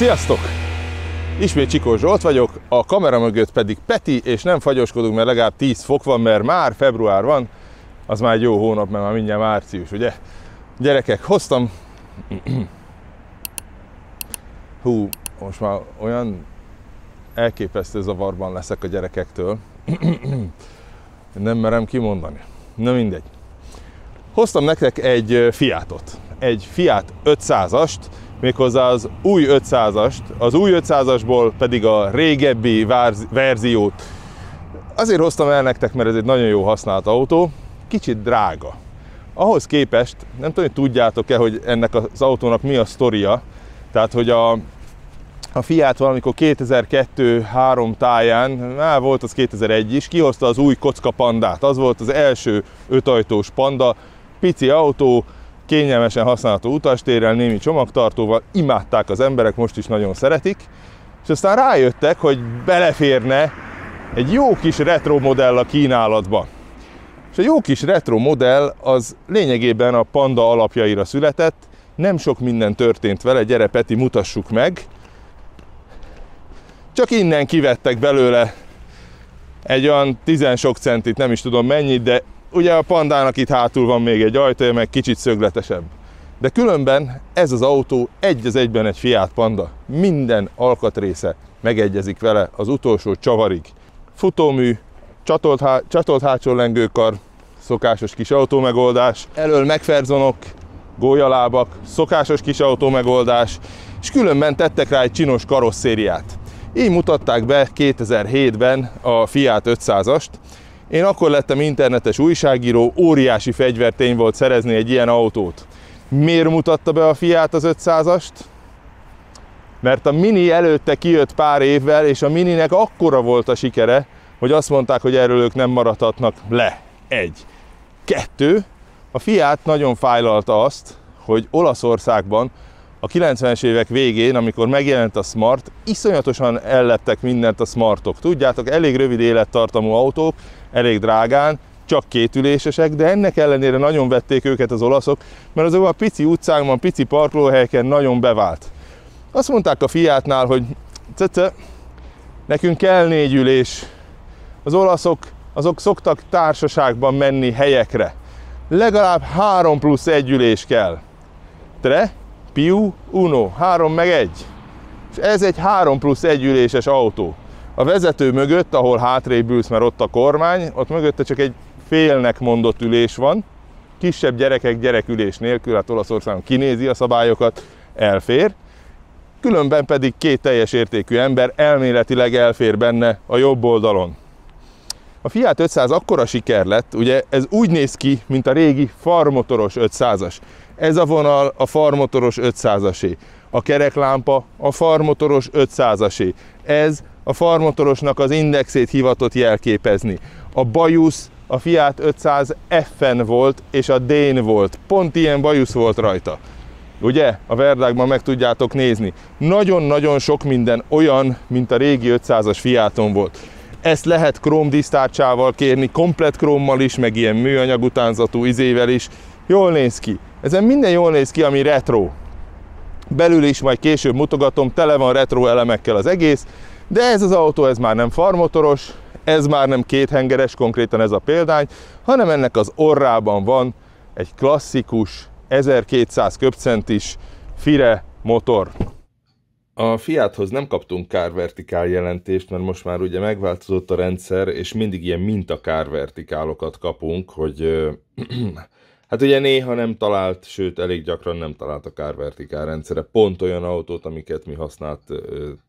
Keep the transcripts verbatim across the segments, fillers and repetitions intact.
Sziasztok! Ismét Csikós Zsolt vagyok, a kamera mögött pedig Peti, és nem fagyoskodunk, mert legalább tíz fok van, mert már február van, az már egy jó hónap, mert már mindjárt március, ugye? Gyerekek, hoztam... Hú, most már olyan elképesztő zavarban leszek a gyerekektől. Nem merem kimondani. Na mindegy. Hoztam nektek egy Fiatot. Egy Fiat ötszázast, méghozzá az új ötszázast, az új ötszázasból pedig a régebbi verziót. Azért hoztam el nektek, mert ez egy nagyon jó használt autó, kicsit drága. Ahhoz képest, nem tudom, hogy tudjátok-e, hogy ennek az autónak mi a sztoria, tehát, hogy a, a Fiat valamikor kétezer-kettő-három táján, már volt az kétezer-egy is, kihozta az új kocka Pandát. Az volt az első ötajtós Panda, pici autó, kényelmesen használható utastérrel, némi csomagtartóval, imádták az emberek, most is nagyon szeretik. És aztán rájöttek, hogy beleférne egy jó kis retro modell a kínálatba. És a jó kis retro modell az lényegében a Panda alapjaira született, nem sok minden történt vele, gyere Peti, mutassuk meg. Csak innen kivettek belőle egy olyan tíz-sok centit, nem is tudom mennyit, de ugye a Pandának itt hátul van még egy ajtaja, meg kicsit szögletesebb. De különben ez az autó egy az egyben egy Fiat Panda. Minden alkatrésze megegyezik vele az utolsó csavarig. Futómű, csatolt, há csatolt hátsó lengőkar, szokásos kis autó megoldás, elől megferzonok, gólyalábak, szokásos kis autó megoldás, és különben tettek rá egy csinos karosszériát. Így mutatták be kétezer-hétben a Fiat ötszázast. Én akkor lettem internetes újságíró, óriási fegyvertény volt szerezni egy ilyen autót. Miért mutatta be a Fiat az ötszázast? Mert a Mini előtte kijött pár évvel, és a Mininek akkora volt a sikere, hogy azt mondták, hogy erről ők nem maradhatnak le. Egy. Kettő. A Fiat nagyon fájlalta azt, hogy Olaszországban a kilencvenes évek végén, amikor megjelent a Smart, iszonyatosan elleptek mindent a Smartok. Tudjátok, elég rövid élettartamú autók, elég drágán, csak kétülésesek, de ennek ellenére nagyon vették őket az olaszok, mert azokban a pici utcákban, pici parkolóhelyeken nagyon bevált. Azt mondták a Fiatnál, hogy cece, nekünk kell négy ülés. Az olaszok azok szoktak társaságban menni helyekre. Legalább három plusz egy ülés kell. Tre, più, uno, három meg egy. És ez egy három plusz egy üléses autó. A vezető mögött, ahol hátrébb ülsz, mert ott a kormány, ott mögötte csak egy félnek mondott ülés van. Kisebb gyerekek gyerekülés nélkül, hát Olaszországon kinézi a szabályokat, elfér. Különben pedig két teljes értékű ember elméletileg elfér benne a jobb oldalon. A Fiat ötszáz akkora siker lett, ugye ez úgy néz ki, mint a régi farmotoros ötszázas. Ez a vonal a farmotoros ötszázasé. A kereklámpa a farmotoros ötszázasé. Ez a farmotorosnak az indexét hivatott jelképezni. A bajusz a Fiat ötszáz F-en volt, és a D-n volt. Pont ilyen bajusz volt rajta. Ugye? A Verdákban meg tudjátok nézni. Nagyon-nagyon sok minden olyan, mint a régi ötszázas Fiaton volt. Ezt lehet krómdisztárcsával kérni, komplett krómmal is, meg ilyen műanyag utánzatú izével is. Jól néz ki. Ezen minden jól néz ki, ami retro. Belül is majd később mutogatom, tele van retro elemekkel az egész, de ez az autó, ez már nem farmotoros, ez már nem kéthengeres, konkrétan ez a példány, hanem ennek az orrában van egy klasszikus ezerkétszáz köbcentis Fire motor. A Fiathoz nem kaptunk kárvertikál jelentést, mert most már ugye megváltozott a rendszer, és mindig ilyen mintakárvertikálokat kapunk, hogy euh, hát ugye néha nem talált, sőt elég gyakran nem talált a kárvertikál rendszere pont olyan autót, amiket mi használt euh,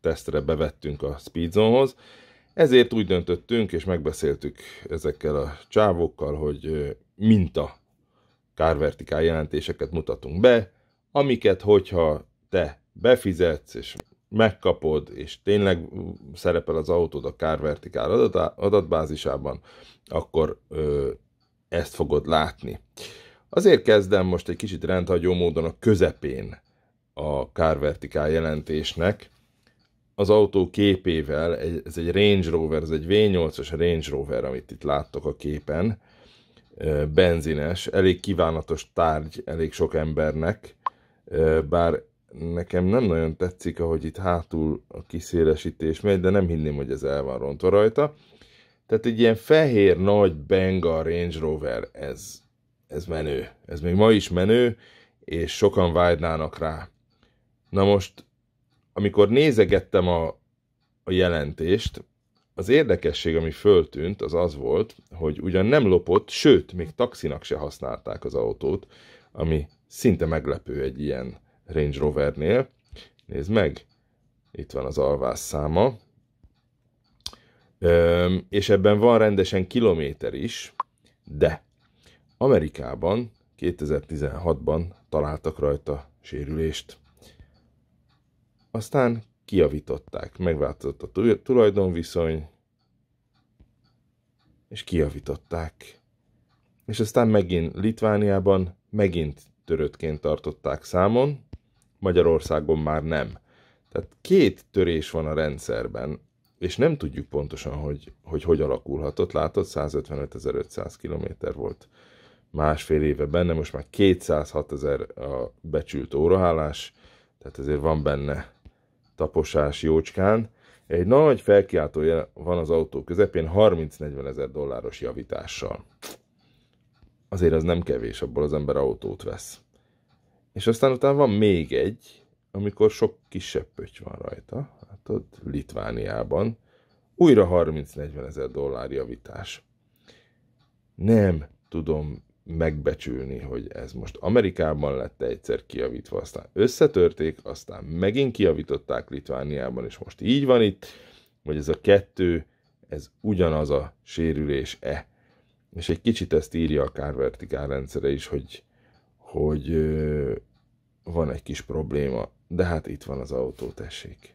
tesztre bevettünk a Speedzone-hoz. Ezért úgy döntöttünk, és megbeszéltük ezekkel a csávókkal, hogy euh, minta kárvertikál jelentéseket mutatunk be, amiket hogyha te befizetsz, és megkapod, és tényleg szerepel az autód a kárvertikál adat, adatbázisában, akkor ö, ezt fogod látni. Azért kezdem most egy kicsit rendhagyó módon a közepén a kárvertikál jelentésnek, az autó képével, ez egy Range Rover, ez egy vé nyolcas Range Rover, amit itt láttok a képen, benzines, elég kívánatos tárgy elég sok embernek, bár Nekem nem nagyon tetszik, ahogy itt hátul a kiszélesítés megy, de nem hinném, hogy ez el van rontva rajta. Tehát egy ilyen fehér nagy Benga Range Rover, ez, ez menő. Ez még ma is menő, és sokan vágynának rá. Na most, amikor nézegettem a, a jelentést, az érdekesség, ami föltűnt, az az volt, hogy ugyan nem lopott, sőt, még taxinak se használták az autót, ami szinte meglepő egy ilyen Range Rovernél. Nézd meg, itt van az alvás száma. Üm, és ebben van rendesen kilométer is, de Amerikában kétezer-tizenhatban találtak rajta sérülést. Aztán kijavították, megváltozott a tulajdonviszony, és kijavították. És aztán megint Litvániában, megint töröttként tartották számon, Magyarországon már nem. Tehát két törés van a rendszerben, és nem tudjuk pontosan, hogy hogy, hogy alakulhatott. Látod, százötvenötezer-ötszáz kilométer volt másfél éve benne, most már kétszázhatezer a becsült órahálás, tehát ezért van benne taposás jócskán. Egy nagy felkiáltója van az autó közepén harminc-negyvenezer dolláros javítással. Azért az nem kevés, abból az ember autót vesz. És aztán utána van még egy, amikor sok kisebb pötty van rajta, hát ott Litvániában, újra harminc-negyvenezer dollár javítás. Nem tudom megbecsülni, hogy ez most Amerikában lett egyszer kijavítva, aztán összetörték, aztán megint kijavították Litvániában, és most így van itt, vagy ez a kettő, ez ugyanaz a sérülés-e. És egy kicsit ezt írja a kárvertikál rendszere is, hogy, hogy ö, van egy kis probléma, de hát itt van az autó, tessék.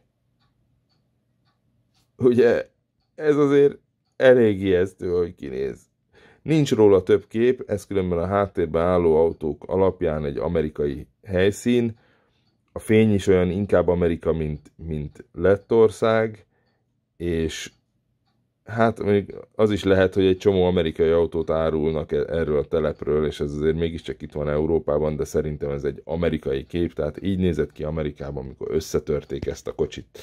Ugye ez azért elég ijesztő, hogy kinéz. Nincs róla több kép, ez különben a háttérben álló autók alapján egy amerikai helyszín. A fény is olyan inkább Amerika, mint, mint Lettország, és hát még az is lehet, hogy egy csomó amerikai autót árulnak erről a telepről, és ez azért mégiscsak itt van Európában, de szerintem ez egy amerikai kép, tehát így nézett ki Amerikában, amikor összetörték ezt a kocsit.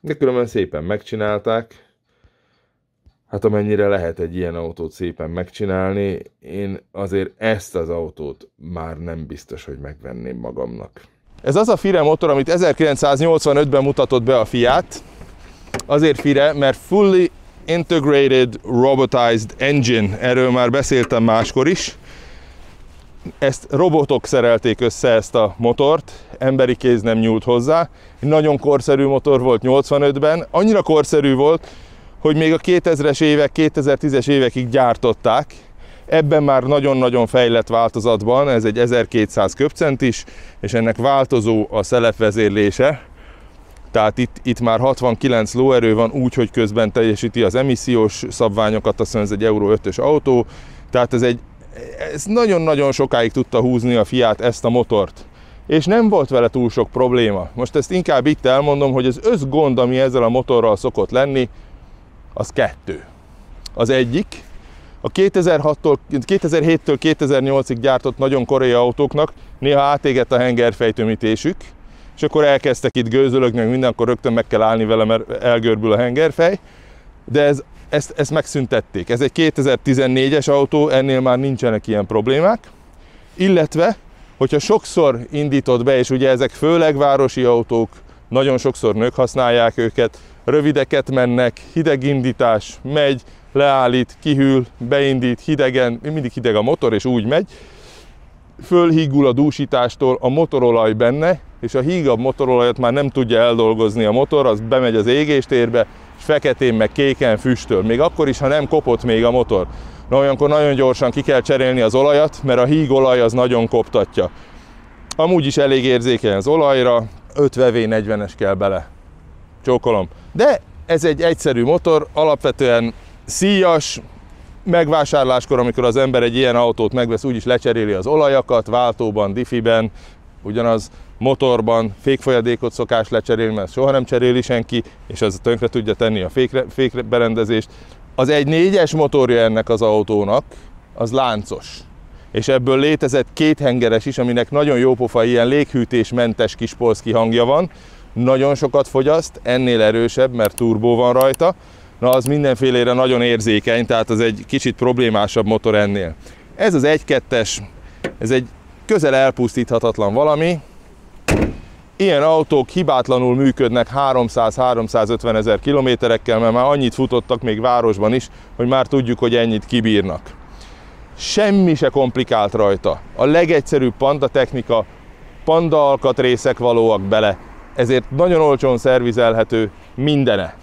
De különben szépen megcsinálták. Hát amennyire lehet egy ilyen autót szépen megcsinálni, én azért ezt az autót már nem biztos, hogy megvenném magamnak. Ez az a Fire motor, amit ezerkilencszáznyolcvanötben mutatott be a Fiat. Azért Fire, mert fully integrated robotized engine, erről már beszéltem máskor is. Ezt robotok szerelték össze, ezt a motort, emberi kéz nem nyúlt hozzá. Egy nagyon korszerű motor volt nyolcvanötben, annyira korszerű volt, hogy még a kétezres évek, kétezer-tízes évekig gyártották. Ebben már nagyon-nagyon fejlett változatban, ez egy ezerkétszáz köbcentis, és ennek változó a szelepvezérlése. Tehát itt, itt már hatvankilenc lóerő van, úgy, hogy közben teljesíti az emissziós szabványokat, azt mondja, ez egy Euró ötös autó. Tehát ez egy, ez nagyon-nagyon sokáig tudta húzni a Fiat ezt a motort. És nem volt vele túl sok probléma. Most ezt inkább itt elmondom, hogy az összgond, ami ezzel a motorral szokott lenni, az kettő. Az egyik, a kétezer-héttől kétezer-nyolcig gyártott nagyon korai autóknak néha átégett a hengerfejtömítésük, és akkor elkezdtek itt gőzölögni, meg minden, akkor rögtön meg kell állni vele, mert elgörbül a hengerfej, de ez, ezt, ezt megszüntették. Ez egy kétezer-tizennégyes autó, ennél már nincsenek ilyen problémák, illetve, hogyha sokszor indított be, és ugye ezek főleg városi autók, nagyon sokszor nők használják őket, rövideket mennek, hideg indítás, megy, leállít, kihűl, beindít, hidegen, mindig hideg a motor, és úgy megy. Fölhígul a dúsítástól a motorolaj benne, és a hígabb motorolajat már nem tudja eldolgozni a motor, az bemegy az égéstérbe, és feketén meg kéken füstöl, még akkor is, ha nem kopott még a motor. Na olyankor nagyon gyorsan ki kell cserélni az olajat, mert a hígolaj az nagyon koptatja. Amúgy is elég érzékeny az olajra, ötven V negyvenes kell bele. Csókolom. De ez egy egyszerű motor, alapvetően szíjas, megvásárláskor, amikor az ember egy ilyen autót megvesz, úgyis lecseréli az olajakat, váltóban, diffiben, ugyanaz motorban, fékfolyadékot szokás lecserélni, mert soha nem cseréli senki, és az tönkre tudja tenni a fékre, fékberendezést. Az egy négyes motorja ennek az autónak, az láncos. és ebből létezett két hengeres is, aminek nagyon jópofa, ilyen léghűtésmentes kis polszki hangja van. Nagyon sokat fogyaszt, ennél erősebb, mert turbó van rajta. Na, az mindenfélére nagyon érzékeny, tehát az egy kicsit problémásabb motor ennél. Ez az egy kettes, ez egy közel elpusztíthatatlan valami. Ilyen autók hibátlanul működnek háromszáz-háromszázötven ezer kilométerekkel, mert már annyit futottak még városban is, hogy már tudjuk, hogy ennyit kibírnak. Semmi se komplikált rajta. A legegyszerűbb Panda technika, Panda alkatrészek valóak bele, ezért nagyon olcsón szervizelhető mindene.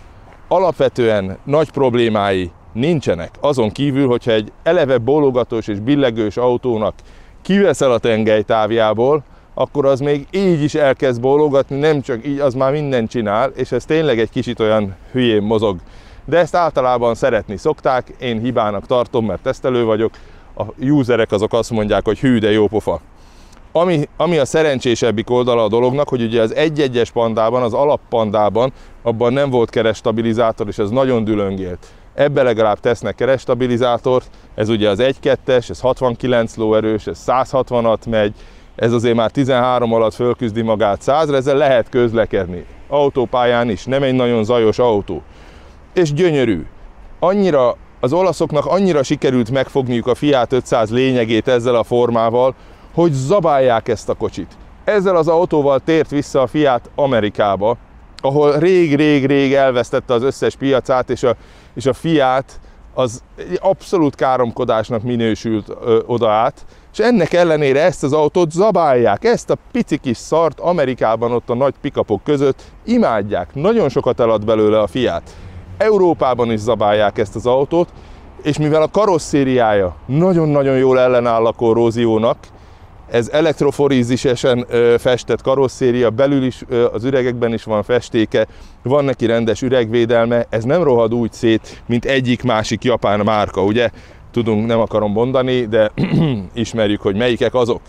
Alapvetően nagy problémái nincsenek, azon kívül, hogyha egy eleve bólogatós és billegős autónak kiveszel a tengely távjából, akkor az még így is elkezd bólogatni, nem csak így, az már mindent csinál, és ez tényleg egy kicsit olyan hülyén mozog. De ezt általában szeretni szokták, én hibának tartom, mert tesztelő vagyok, a userek azok azt mondják, hogy hű, de jó pofa. Ami, ami a szerencsésebbik oldala a dolognak, hogy ugye az egy egyes Pandában, az alappandában, abban nem volt keresztstabilizátor, és ez nagyon dülöngélt. Ebbe legalább tesznek keresztstabilizátort, ez ugye az egy kettes, ez hatvankilenc lóerős, ez száz hatvanat megy, ez azért már tizenhárom alatt fölküzdi magát százra, ezzel lehet közlekedni. Autópályán is, nem egy nagyon zajos autó. És gyönyörű. Annyira, az olaszoknak annyira sikerült megfogniuk a Fiat ötszáz lényegét ezzel a formával, hogy zabálják ezt a kocsit. Ezzel az autóval tért vissza a Fiat Amerikába, ahol rég-rég-rég elvesztette az összes piacát, és a, és a Fiat az abszolút káromkodásnak minősült ö, oda át, és ennek ellenére ezt az autót zabálják, ezt a pici kis szart Amerikában ott a nagy pikapok között imádják, nagyon sokat eladt belőle a Fiat. Európában is zabálják ezt az autót, és mivel a karosszériája nagyon-nagyon jól ellenáll a korróziónak, ez elektroforízisesen festett karosszéria, belül is az üregekben is van festéke, van neki rendes üregvédelme, ez nem rohad úgy szét, mint egyik-másik japán márka, ugye? Tudunk, nem akarom mondani, de ismerjük, hogy melyikek azok.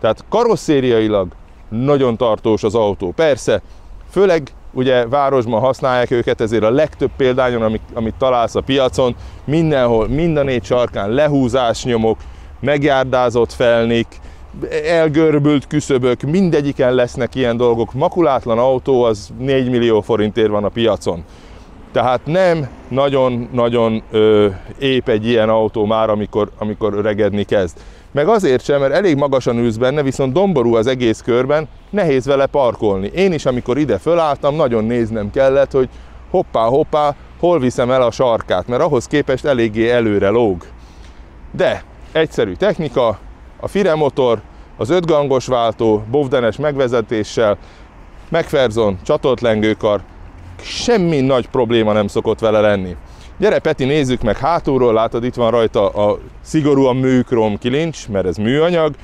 Tehát karosszériailag nagyon tartós az autó. Persze, főleg ugye városban használják őket, ezért a legtöbb példányon, amit, amit találsz a piacon, mindenhol, mind a négy sarkán lehúzásnyomok, megjárdázott felnik, elgörbült küszöbök, mindegyiken lesznek ilyen dolgok. Makulátlan autó az négy millió forintért van a piacon. Tehát nem nagyon-nagyon ép egy ilyen autó már, amikor, amikor öregedni kezd. Meg azért sem, mert elég magasan ülsz benne, viszont domború az egész körben, nehéz vele parkolni. Én is, amikor ide fölálltam, nagyon néznem kellett, hogy hoppá-hoppá, hol viszem el a sarkát, mert ahhoz képest eléggé előre lóg. De egyszerű technika, a Fire motor, az ötgangos váltó, bovdenes megvezetéssel, McPherson, csatolt lengőkar, semmi nagy probléma nem szokott vele lenni. Gyere Peti, nézzük meg hátulról, látod, itt van rajta a szigorúan műkróm kilincs, mert ez műanyag.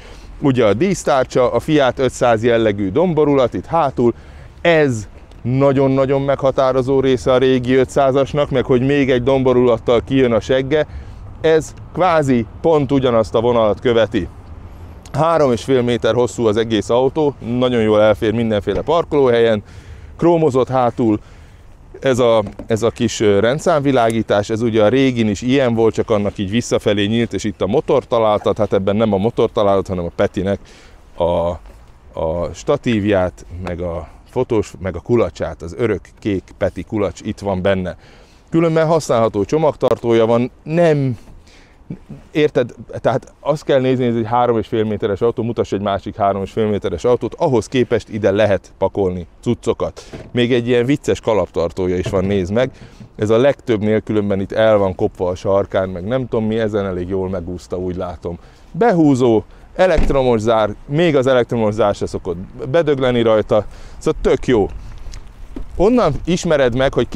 Ugye a dísztárcsa, a Fiat ötszáz jellegű domborulat itt hátul, ez nagyon-nagyon meghatározó része a régi ötszázasnak, meg hogy még egy domborulattal kijön a segge, ez kvázi pont ugyanazt a vonalat követi. három és fél méter hosszú az egész autó, nagyon jól elfér mindenféle parkolóhelyen, krómozott hátul, ez a, ez a kis rendszámvilágítás, ez ugye a régin is ilyen volt, csak annak így visszafelé nyílt, és itt a motor találtat, hát ebben nem a motor találtat, hanem a Petinek a, a statívját, meg a fotós, meg a kulacsát, az örök kék Peti kulacs itt van benne. Különben használható csomagtartója van, nem, érted, tehát azt kell nézni, ez egy három és fél méteres autó, mutass egy másik három és fél méteres autót, ahhoz képest ide lehet pakolni cuccokat. Még egy ilyen vicces kalaptartója is van, nézd meg, ez a legtöbbnél különben itt el van kopva a sarkán, meg nem tudom mi, ezen elég jól megúszta, úgy látom. Behúzó, elektromos zár, még az elektromos zár se szokott bedögleni rajta, szóval tök jó. Onnan ismered meg, hogy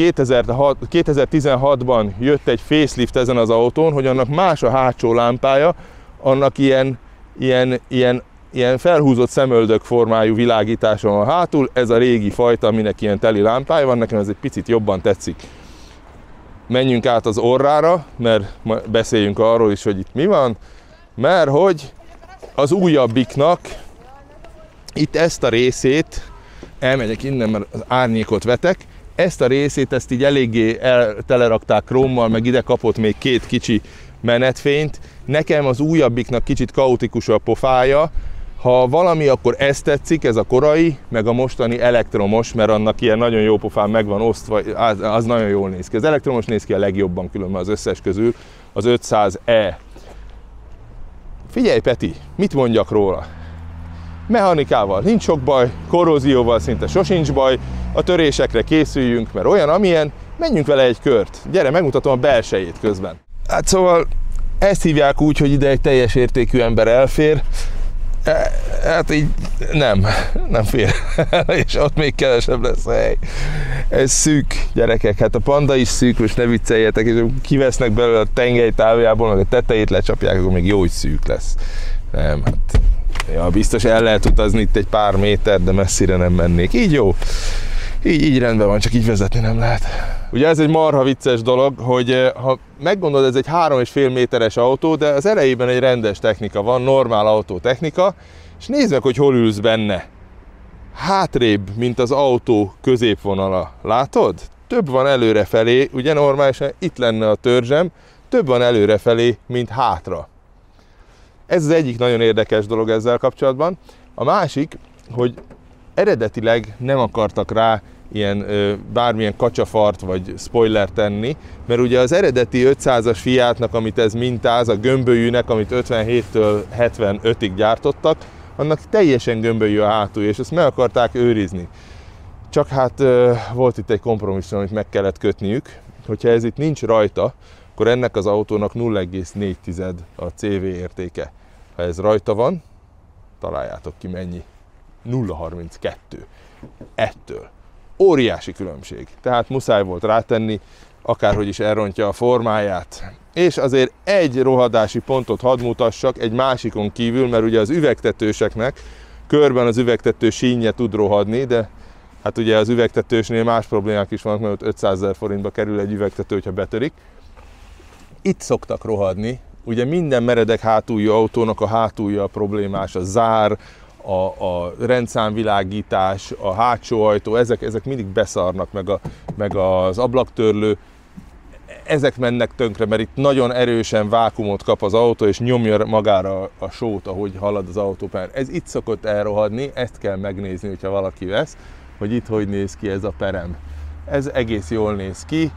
kétezer-tizenhatban jött egy facelift ezen az autón, hogy annak más a hátsó lámpája, annak ilyen, ilyen, ilyen, ilyen felhúzott szemöldök formájú világítása van hátul, ez a régi fajta, aminek ilyen teli lámpája van, nekem ez egy picit jobban tetszik. Menjünk át az orrára, mert beszéljünk arról is, hogy itt mi van, mert hogy az újabbiknak itt ezt a részét, elmegyek innen, mert az árnyékot vetek. Ezt a részét, ezt így eléggé el, telerakták krómmal, meg ide kapott még két kicsi menetfényt. Nekem az újabbiknak kicsit kaotikus a pofája. Ha valami, akkor ez tetszik, ez a korai, meg a mostani elektromos, mert annak ilyen nagyon jó pofán meg van osztva, az, az nagyon jól néz ki. Az elektromos néz ki a legjobban különben az összes közül, az ötszáz E. Figyelj Peti, mit mondjak róla? Mechanikával nincs sok baj, korrózióval szinte sosincs baj, a törésekre készüljünk, mert olyan amilyen, menjünk vele egy kört. Gyere, megmutatom a belsejét közben. Hát szóval ezt hívják úgy, hogy ide egy teljes értékű ember elfér. Hát így nem, nem fér, és ott még kevesebb lesz a hely. Ez szűk, gyerekek, hát a Panda is szűk, most ne vicceljetek, és kivesznek belőle a tengely távjából, meg a tetejét lecsapják, akkor még jó, hogy szűk lesz. Nem, hát ja, biztos el lehet utazni itt egy pár méter, de messzire nem mennék. Így jó, így, így rendben van, csak így vezetni nem lehet. Ugye ez egy marha vicces dolog, hogy ha meggondolod, ez egy három és fél méteres autó, de az elejében egy rendes technika van, normál autótechnika, és nézd meg, hogy hol ülsz benne. Hátrébb, mint az autó középvonala. Látod? Több van előrefelé, ugye normálisan itt lenne a törzsem, több van előrefelé, mint hátra. Ez az egyik nagyon érdekes dolog ezzel kapcsolatban. A másik, hogy eredetileg nem akartak rá ilyen bármilyen kacsafart vagy spoiler tenni, mert ugye az eredeti ötszázas Fiatnak, amit ez mintáz, a gömbölyűnek, amit ötvenhéttől hetvenötig gyártottak, annak teljesen gömbölyű a hátulja, és ezt meg akarták őrizni. Csak hát volt itt egy kompromisszum, amit meg kellett kötniük, hogyha ez itt nincs rajta, akkor ennek az autónak nulla egész négy a cé vé értéke. Ha ez rajta van, találjátok ki mennyi. nulla egész harminckettő. Ettől. Óriási különbség. Tehát muszáj volt rátenni, akárhogy is elrontja a formáját. És azért egy rohadási pontot hadd mutassak egy másikon kívül, mert ugye az üvegtetőseknek körben az üvegtető sínje tud rohadni, de hát ugye az üvegtetősnél más problémák is vannak, mert ötszázezer forintba kerül egy üvegtető, hogyha betörik. Itt szoktak rohadni. Ugye minden meredek hátuljú autónak a hátulja a problémás, a zár, A, a rendszámvilágítás, a hátsó ajtó, ezek, ezek mindig beszarnak, meg, a, meg az ablaktörlő, ezek mennek tönkre, mert itt nagyon erősen vákumot kap az autó, és nyomja magára a sót, ahogy halad az autópályán. Ez itt szokott elrohadni, ezt kell megnézni, hogyha valaki vesz, hogy itt hogy néz ki ez a perem. Ez egész jól néz ki.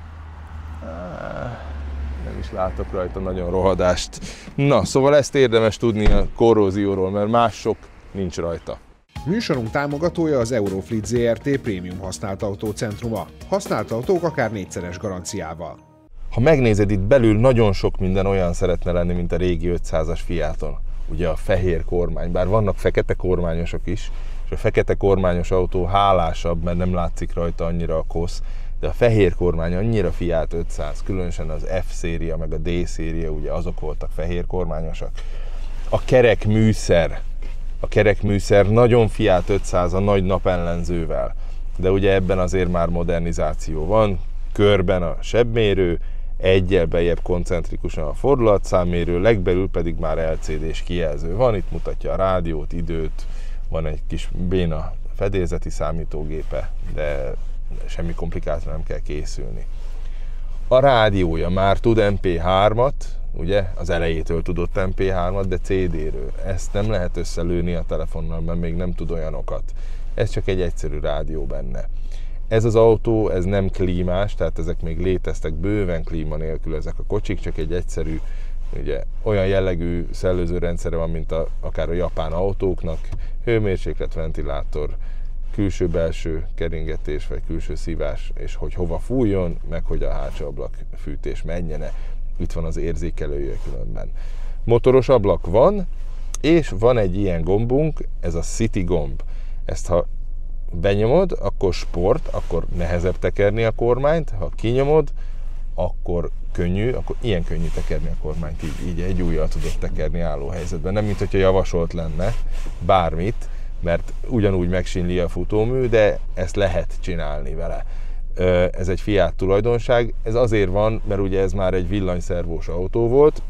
Nem is látok rajta nagyon rohadást. Na, szóval ezt érdemes tudni a korrózióról, mert mások nincs rajta. Műsorunk támogatója az Eurofleet Zrt. Prémium használt autócentruma. Használt autók akár négyszeres garanciával. Ha megnézed, itt belül nagyon sok minden olyan szeretne lenni, mint a régi ötszázas Fiaton. Ugye a fehér kormány, bár vannak fekete kormányosok is, és a fekete kormányos autó hálásabb, mert nem látszik rajta annyira a kosz, de a fehér kormány annyira Fiat ötszáz, különösen az F-széria meg a D-széria, ugye azok voltak fehér kormányosak. A kerek műszer. A kerekműszer nagyon Fiat ötszáz a nagy napellenzővel, de ugye ebben azért már modernizáció van, körben a sebmérő, egyel beljebb koncentrikusan a fordulatszámmérő, legbelül pedig már el cé dés kijelző van, itt mutatja a rádiót, időt, van egy kis béna fedélzeti számítógépe, de semmi komplikációra nem kell készülni. A rádiója már tud em pé hármat, ugye az elejétől tudott em pé hármat, de cé dé-ről. Ezt nem lehet összelőni a telefonnal, mert még nem tud olyanokat. Ez csak egy egyszerű rádió benne. Ez az autó, ez nem klímás, tehát ezek még léteztek bőven klíma nélkül ezek a kocsik, csak egy egyszerű, ugye olyan jellegű szellőzőrendszere van, mint a, akár a japán autóknak, hőmérséklet, ventilátor, külső-belső keringetés, vagy külső szívás, és hogy hova fújjon, meg hogy a hátsó ablak fűtés menjene. Itt van az érzékelője különben. Motoros ablak van, és van egy ilyen gombunk, ez a City gomb. Ezt ha benyomod, akkor sport, akkor nehezebb tekerni a kormányt, ha kinyomod, akkor könnyű, akkor ilyen könnyű tekerni a kormányt, így, így egy ujjal tudod tekerni álló helyzetben. Nem, mint hogyha javasolt lenne bármit, mert ugyanúgy megsínli a futómű, de ezt lehet csinálni vele. Ez egy Fiat tulajdonság, ez azért van, mert ugye ez már egy villanyszervós autó volt,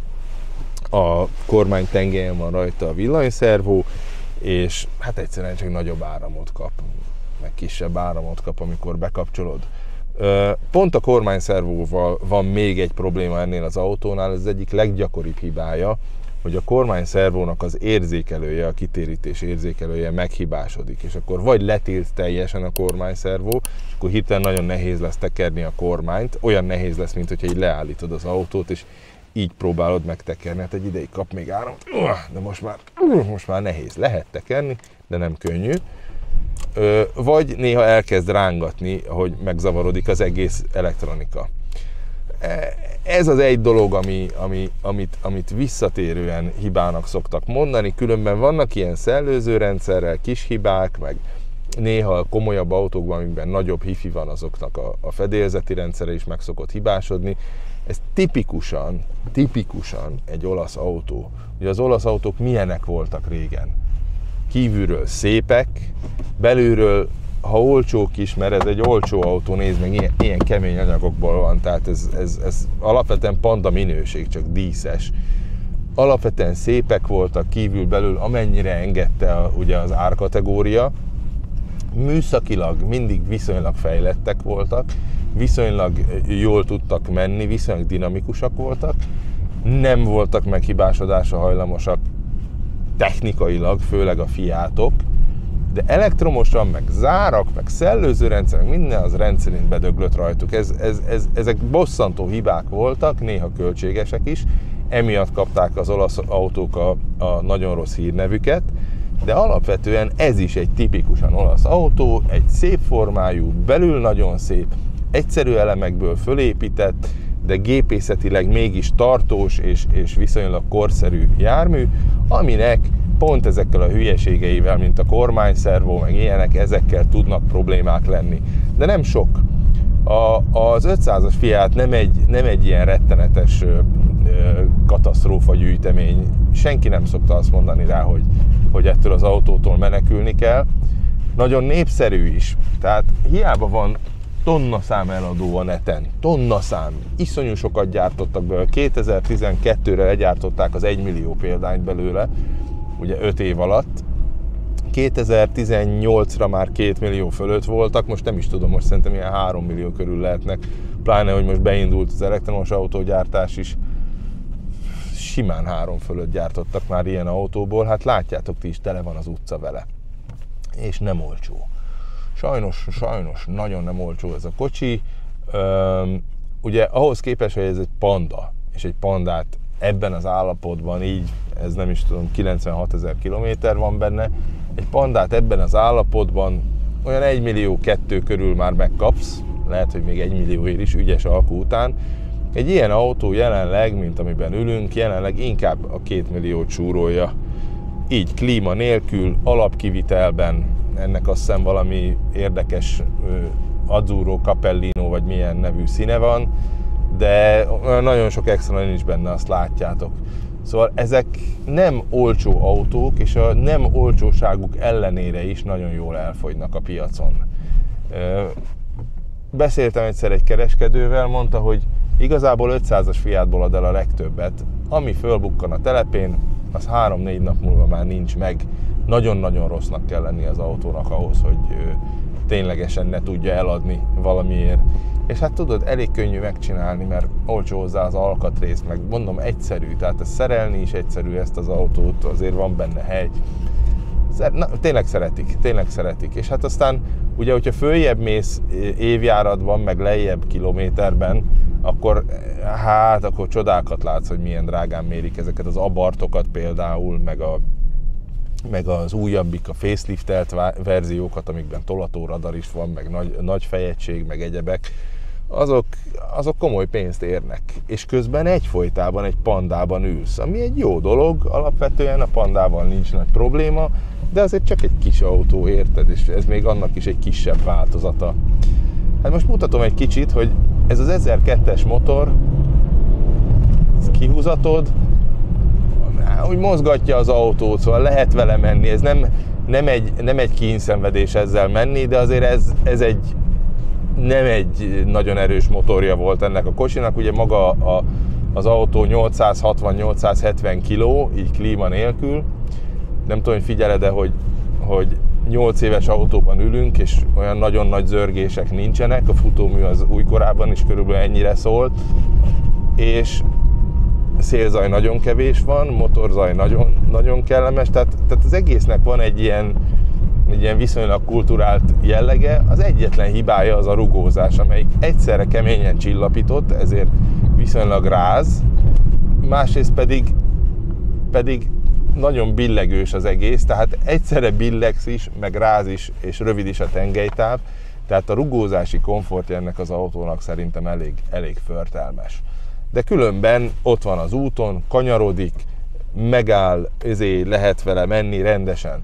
a kormány tengelyen van rajta a villanyszervó, és hát egyszerűen csak nagyobb áramot kap, meg kisebb áramot kap, amikor bekapcsolod. Pont a kormányszervóval van még egy probléma ennél az autónál, ez az egyik leggyakoribb hibája, hogy a kormányszervónak az érzékelője, a kitérítés érzékelője meghibásodik, és akkor vagy letilt teljesen a kormányszervó, és akkor hirtelen nagyon nehéz lesz tekerni a kormányt, olyan nehéz lesz, mint hogyha így leállítod az autót, és így próbálod megtekerni, hát egy ideig kap még áram, de most már, most már nehéz, lehet tekerni, de nem könnyű. Vagy néha elkezd rángatni, hogy megzavarodik az egész elektronika. Ez az egy dolog, ami, ami, amit, amit visszatérően hibának szoktak mondani, különben vannak ilyen szellőzőrendszerrel kis hibák, meg néha komolyabb autókban, amikben nagyobb hifi van, azoknak a, a fedélzeti rendszere is meg szokott hibásodni. Ez tipikusan, tipikusan egy olasz autó. Ugye az olasz autók milyenek voltak régen? Kívülről szépek, belülről, ha olcsók is, mert ez egy olcsó autó, nézd meg, ilyen, ilyen kemény anyagokból van, tehát ez, ez, ez alapvetően panda minőség, csak díszes. Alapvetően szépek voltak kívül, belül, amennyire engedte a, ugye az árkategória. Műszakilag mindig viszonylag fejlettek voltak, viszonylag jól tudtak menni, viszonylag dinamikusak voltak, nem voltak meghibásodásra hajlamosak technikailag, főleg a Fiatok, de elektromosan, meg zárak, meg szellőzőrendszer, minden az rendszerint bedöglött rajtuk. Ez, ez, ez, ezek bosszantó hibák voltak, néha költségesek is, emiatt kapták az olasz autók a, a nagyon rossz hírnevüket, de alapvetően ez is egy tipikusan olasz autó, egy szép formájú, belül nagyon szép, egyszerű elemekből fölépített, de gépészetileg mégis tartós és, és viszonylag korszerű jármű, aminek pont ezekkel a hülyeségeivel, mint a kormányszervó, meg ilyenek, ezekkel tudnak problémák lenni. De nem sok. A, az ötszázas Fiat nem egy, nem egy ilyen rettenetes ö, ö, katasztrófa gyűjtemény. Senki nem szokta azt mondani rá, hogy, hogy ettől az autótól menekülni kell. Nagyon népszerű is. Tehát hiába van tonna szám eladó a neten. Tonna szám. Iszonyú sokat gyártottak belőle. kétezer-tizenkettőre legyártották az egymillió példányt belőle, ugye öt év alatt. kétezer-tizennyolcra már két millió fölött voltak, most nem is tudom, most szerintem ilyen három millió körül lehetnek. Pláne, hogy most beindult az elektromos autógyártás is. Simán három fölött gyártottak már ilyen autóból. Hát látjátok ti is, tele van az utca vele. És nem olcsó. Sajnos, sajnos nagyon nem olcsó ez a kocsi. Üm, ugye ahhoz képest, hogy ez egy panda, és egy pandát ebben az állapotban így, ez nem is tudom, kilencvenhatezer kilométer van benne, egy pandát ebben az állapotban olyan egy millió kettő körül már megkapsz, lehet, hogy még egy millióért is ügyes alkú után. Egy ilyen autó jelenleg, mint amiben ülünk, jelenleg inkább a két milliót súrolja. Így klíma nélkül, alapkivitelben, ennek azt hiszem valami érdekes Azzurro Capellino vagy milyen nevű színe van, de nagyon sok extra nincs benne, azt látjátok. Szóval ezek nem olcsó autók, és a nem olcsóságuk ellenére is nagyon jól elfogynak a piacon. Beszéltem egyszer egy kereskedővel, mondta, hogy igazából ötszázas Fiatból ad el a legtöbbet, ami fölbukkan a telepén, az három-négy nap múlva már nincs meg. Nagyon-nagyon rossznak kell lenni az autónak ahhoz, hogy ténylegesen ne tudja eladni valamiért. És hát tudod, elég könnyű megcsinálni, mert olcsó hozzá az alkatrész, meg mondom egyszerű, tehát ezt szerelni is egyszerű, ezt az autót, azért van benne hely. Na, tényleg szeretik, tényleg szeretik. És hát aztán ugye, hogyha följebb mész évjáratban, meg lejjebb kilométerben, akkor hát akkor csodákat látsz, hogy milyen drágán mérik ezeket az abartokat például, meg a meg az újabbik, a faceliftelt verziókat, amikben tolató radar is van, meg nagy, nagy fejegység, meg egyebek, azok, azok komoly pénzt érnek. És közben egyfolytában egy pandában ülsz, ami egy jó dolog, alapvetően a pandával nincs nagy probléma, de azért csak egy kis autó, érted? És ez még annak is egy kisebb változata. Hát most mutatom egy kicsit, hogy ez az ezerkettes motor, kihúzatod, úgy mozgatja az autót, szóval lehet vele menni, ez nem, nem, egy, nem egy kínszenvedés ezzel menni, de azért ez, ez egy nem egy nagyon erős motorja volt ennek a kocsinak, ugye maga a, az autó nyolcszázhatvan-nyolcszázhetven kiló, így klíma nélkül, nem tudom, hogy figyeled-e, hogy, hogy nyolc éves autóban ülünk, és olyan nagyon nagy zörgések nincsenek, a futómű az újkorában is körülbelül ennyire szólt, és szélzaj nagyon kevés van, motorzaj nagyon, nagyon kellemes, tehát, tehát az egésznek van egy ilyen, egy ilyen viszonylag kulturált jellege. Az egyetlen hibája az a rugózás, amelyik egyszerre keményen csillapított, ezért viszonylag ráz, másrészt pedig, pedig nagyon billegős az egész, tehát egyszerre billegsz is, meg ráz is, és rövid is a tengelytáv, tehát a rugózási komfortja ennek az autónak szerintem elég, elég förtelmes. De különben ott van az úton, kanyarodik, megáll, ezért lehet vele menni rendesen.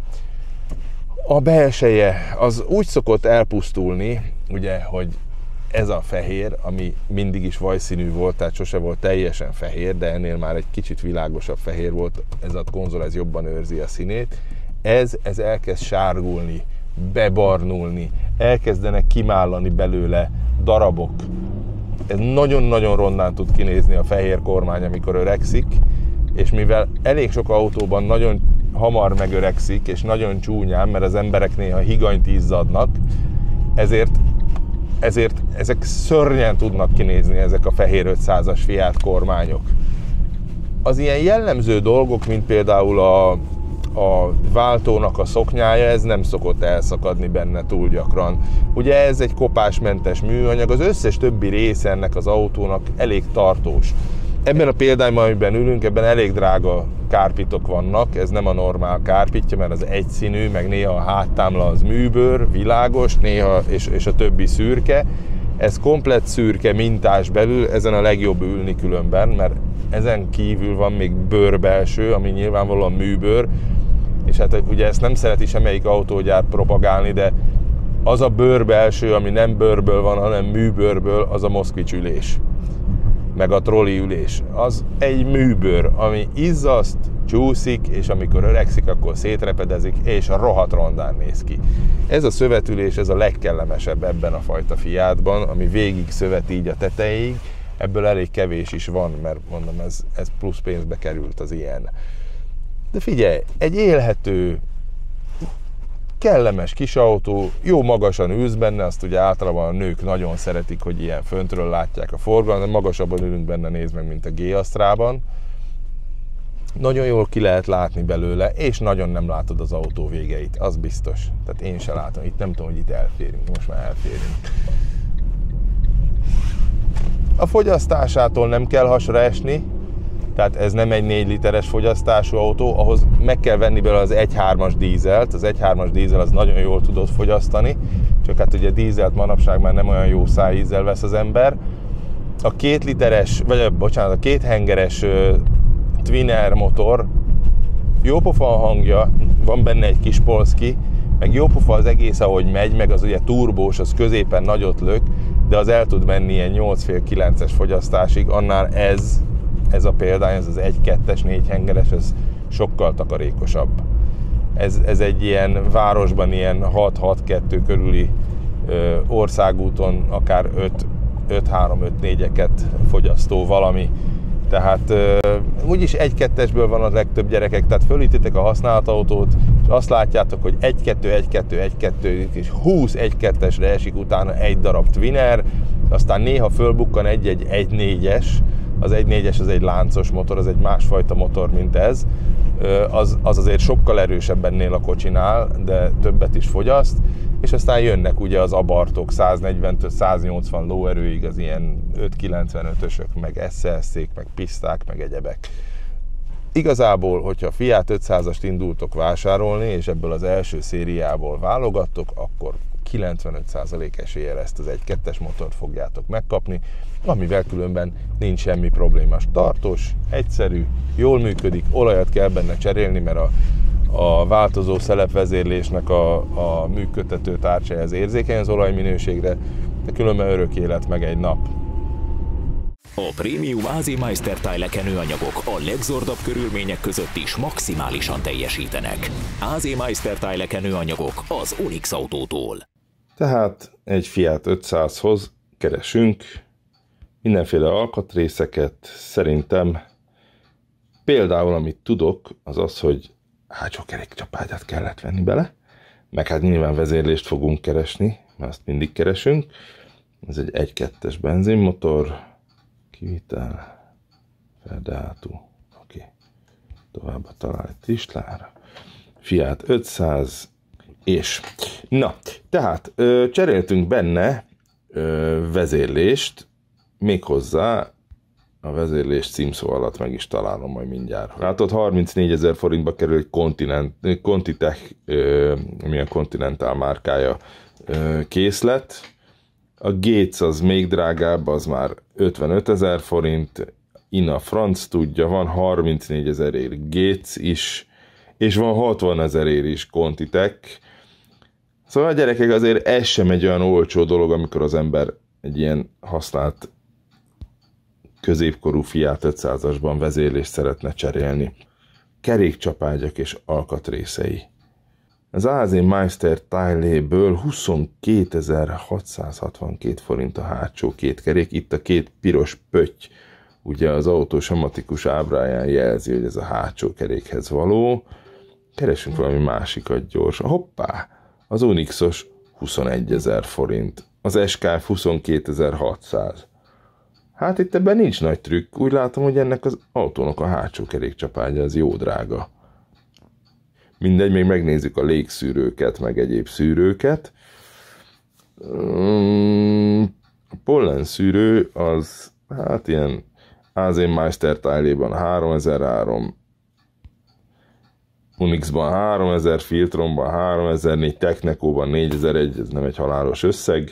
A belseje az úgy szokott elpusztulni, ugye, hogy ez a fehér, ami mindig is vajszínű volt, tehát sose volt teljesen fehér, de ennél már egy kicsit világosabb fehér volt, ez a konzol, ez jobban őrzi a színét. Ez, ez elkezd sárgulni, bebarnulni, elkezdenek kimállani belőle darabok. Ez nagyon-nagyon rondán tud kinézni a fehér kormány, amikor öregszik, és mivel elég sok autóban nagyon hamar megöregszik, és nagyon csúnyán, mert az emberek néha higanyt izzadnak, ezért Ezért ezek szörnyen tudnak kinézni, ezek a fehér ötszázas Fiat kormányok. Az ilyen jellemző dolgok, mint például a, a váltónak a szoknyája, ez nem szokott elszakadni benne túl gyakran. Ugye ez egy kopásmentes műanyag, az összes többi része ennek az autónak elég tartós. Ebben a példányban, amiben ülünk, ebben elég drága kárpitok vannak, ez nem a normál kárpitja, mert az egyszínű, meg néha a háttámla az műbőr, világos, néha és, és a többi szürke. Ez komplett szürke mintás belül, ezen a legjobb ülni különben, mert ezen kívül van még bőrbelső, ami nyilvánvalóan műbőr, és hát ugye ezt nem szereti semmelyik autógyár propagálni, de az a bőrbelső, ami nem bőrből van, hanem műbőrből, az a Moszkvics ülés. Meg a troli ülés, az egy műbőr, ami izzaszt, csúszik, és amikor öregszik, akkor szétrepedezik, és a rohadt rondán néz ki. Ez a szövetülés, ez a legkellemesebb ebben a fajta Fiatban, ami végig szövet így a tetejéig, ebből elég kevés is van, mert mondom, ez, ez plusz pénzbe került az ilyen. De figyelj, egy élhető, kellemes kis autó, jó magasan ülsz benne, azt ugye általában a nők nagyon szeretik, hogy ilyen föntről látják a forgalmat, de magasabban ülünk benne, nézd meg, mint a G-Astra-ban. Nagyon jól ki lehet látni belőle, és nagyon nem látod az autó végeit, az biztos. Tehát én se látom, itt nem tudom, hogy itt elférünk, most már elférünk. A fogyasztásától nem kell hasra esni, tehát ez nem egy négy literes fogyasztású autó, ahhoz meg kell venni belőle az egy hármas dízelt, az egy hármas dízel az nagyon jól tudod fogyasztani, csak hát ugye dízelt manapság már nem olyan jó szájízzel vesz az ember. A két literes, vagy bocsánat, a két hengeres uh, Twin Air motor, jópofa a hangja, van benne egy kis polszki, meg jópofa az egész, ahogy megy, meg az ugye turbós, az középen nagyot lök, de az el tud menni ilyen nyolc egész öt tizedes fogyasztásig, annál ez Ez a példány, ez az egy kettes, négyhengeres, ez sokkal takarékosabb. Ez, ez egy ilyen városban, ilyen hat hat kettő körüli ö, országúton akár öt három öt négyeket fogyasztó valami. Tehát ö, úgyis egy kettesből van a legtöbb gyerekek, tehát fölítitek a használatautót, és azt látjátok, hogy egy kettő, egy kettő, egy kettő, és húsz egy kettesre esik utána egy darab Twin Air, aztán néha fölbukkan egy-egy egy négyes, az egy négyes az egy láncos motor, az egy másfajta motor, mint ez. Az, az azért sokkal erősebb ennél a kocsinál, de többet is fogyaszt. És aztán jönnek ugye az abartok száznegyventől száznyolcvan lóerőig, az ilyen öt kilencvenötösök, meg es es cék, meg piszták, meg egyebek. Igazából, hogyha Fiat ötszázast indultok vásárolni, és ebből az első szériából válogattok, akkor kilencvenöt százalék eséllyel ezt az egy kettes motort fogjátok megkapni, amivel különben nincs semmi problémás. Tartós, egyszerű, jól működik, olajat kell benne cserélni, mert a, a változó szelepvezérlésnek a, a működtető tárcsájához érzékeny az olajminőségre, de különben örök élet meg egy nap. A prémium Ázi-Meistertile lekenőanyagok a legzordabb körülmények között is maximálisan teljesítenek. Ázi-Meistertile lekenőanyagok az Onix autótól. Tehát egy Fiat ötszázhoz keresünk mindenféle alkatrészeket. Szerintem például, amit tudok, az az, hogy hátsó kerékcsapágyat kellett venni bele, meg hát nyilván vezérlést fogunk keresni, mert azt mindig keresünk. Ez egy egy kettes benzinmotor, kivitel, fedátú, oké, tovább a talált listára, Fiat ötszáz, és na, tehát ö, cseréltünk benne ö, vezérlést, méghozzá a vezérlés címszó alatt meg is találom majd mindjárt. Hát ott harmincnégyezer forintba kerül egy Continent, Contitech, ami a Continental márkája ö, készlet. A Gates az még drágább, az már ötvenötezer forint, Ina franc tudja, van harmincnégyezer ér Gates is, és van hatvanezer ér is Contitech. Szóval a gyerekek, azért ez sem egy olyan olcsó dolog, amikor az ember egy ilyen használt középkorú Fiat ötszázasban vezérlést szeretne cserélni. Kerékcsapágyak és alkatrészei. Az á zé Meister Tylee-ből huszonkétezer-hatszázhatvankét forint a hátsó két kerék. Itt a két piros pötty, ugye az autó somatikus ábráján jelzi, hogy ez a hátsó kerékhez való. Keresünk valami másikat gyorsan. Hoppá! Az Unixos huszonegyezer forint. Az es ká ef huszonkétezer-hatszáz. Hát itt ebben nincs nagy trükk. Úgy látom, hogy ennek az autónak a hátsó kerékcsapágya az jó drága. Mindegy, még megnézzük a légszűrőket, meg egyéb szűrőket. A pollen szűrő az, hát ilyen á zé Meister Tylee-ban háromezer-három, Unixban háromezer, Filtronban háromezer-négy, Technecóban négyezer-egy, ez nem egy halálos összeg.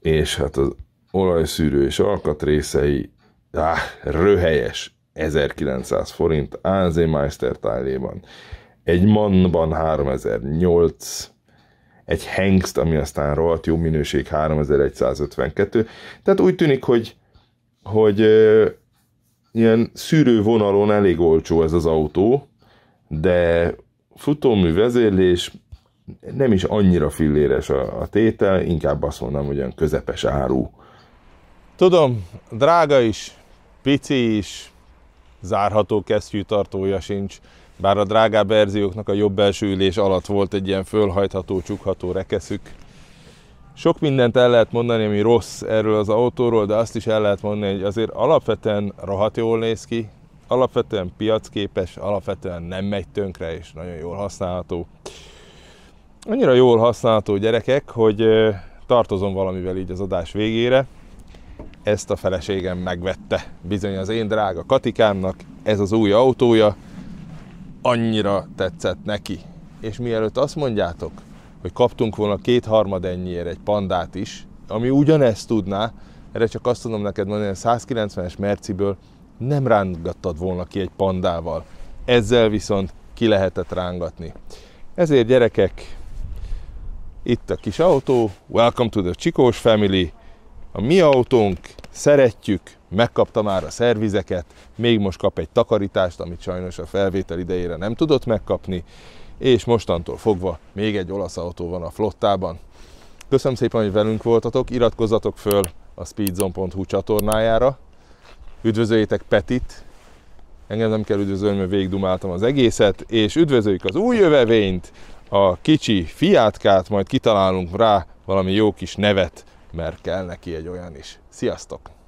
És hát az olajszűrő és alkatrészei, áh, röhelyes, ezerkilencszáz forint, á zé Meister Tylee-ban. Egy Mannban háromezer-nyolc, egy Hengst, ami aztán rohadt jó minőség, háromezer-egyszázötvenkettő. Tehát úgy tűnik, hogy, hogy ö, ilyen szűrővonalon elég olcsó ez az autó, de futómű vezérlés nem is annyira filléres a, a tétel, inkább azt mondanám, hogy olyan közepes áru. Tudom, drága is, pici is, zárható kesztyűtartója sincs, bár a drágább verzióknak a jobb belső ülés alatt volt egy ilyen fölhajtható, csukható rekeszük. Sok mindent el lehet mondani, ami rossz erről az autóról, de azt is el lehet mondani, hogy azért alapvetően rohadt jól néz ki, alapvetően piacképes, alapvetően nem megy tönkre, és nagyon jól használható. Annyira jól használható, gyerekek, hogy tartozom valamivel így az adás végére. Ezt a feleségem megvette. Bizony az én drága Katikámnak ez az új autója. Annyira tetszett neki. És mielőtt azt mondjátok, hogy kaptunk volna kétharmad ennyiért egy Pandát is, ami ugyanezt tudná, erre csak azt tudom neked mondani, hogy a százkilencvenes Merciből nem rángattad volna ki egy Pandával. Ezzel viszont ki lehetett rángatni. Ezért gyerekek, itt a kis autó, welcome to the Csikós family, a mi autónk, szeretjük, megkapta már a szervizeket, még most kap egy takarítást, amit sajnos a felvétel idejére nem tudott megkapni, és mostantól fogva még egy olasz autó van a flottában. Köszönöm szépen, hogy velünk voltatok, iratkozzatok föl a speedzone pont hu csatornájára, üdvözöljétek Petit, engem nem kell üdvözölni, mert végigdumáltam az egészet, és üdvözöljük az új jövevényt, a kicsi Fiatkát, majd kitalálunk rá valami jó kis nevet, mert kell neki egy olyan is. Sziasztok!